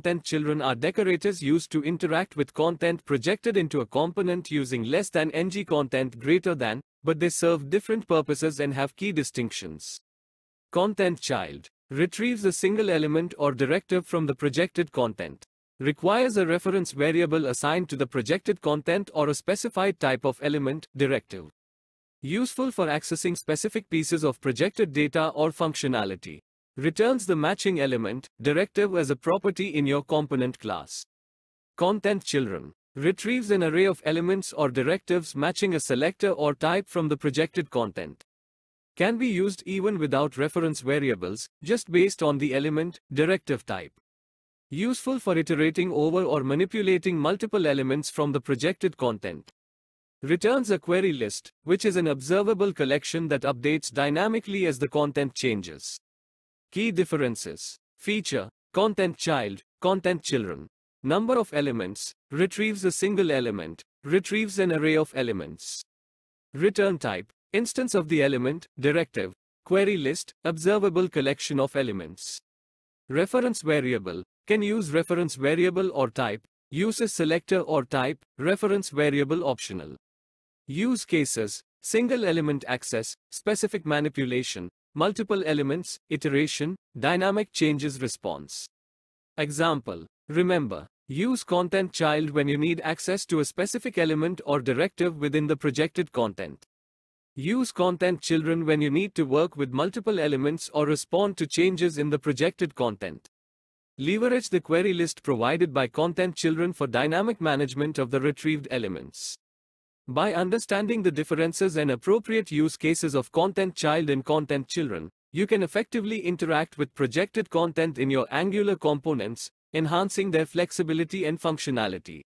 ContentChildren are decorators used to interact with content projected into a component using less than ng-content greater than, but they serve different purposes and have key distinctions. ContentChild retrieves a single element or directive from the projected content. Requires a reference variable assigned to the projected content or a specified type of element, directive. Useful for accessing specific pieces of projected data or functionality. Returns the matching element, directive as a property in your component class. ContentChildren retrieves an array of elements or directives matching a selector or type from the projected content. Can be used even without reference variables, just based on the element, directive type. Useful for iterating over or manipulating multiple elements from the projected content. Returns a query list, which is an observable collection that updates dynamically as the content changes. Key differences. Feature, ContentChild, ContentChildren. Number of elements, retrieves a single element, retrieves an array of elements. Return type, instance of the element, directive, query list, observable collection of elements. Reference variable, can use reference variable or type, uses selector or type, reference variable optional. Use cases, single element access, specific manipulation, multiple elements, iteration, dynamic changes response. Example, remember, use ContentChild when you need access to a specific element or directive within the projected content. Use ContentChildren when you need to work with multiple elements or respond to changes in the projected content. Leverage the query list provided by ContentChildren for dynamic management of the retrieved elements. By understanding the differences and appropriate use cases of ContentChild and ContentChildren, you can effectively interact with projected content in your Angular components, enhancing their flexibility and functionality.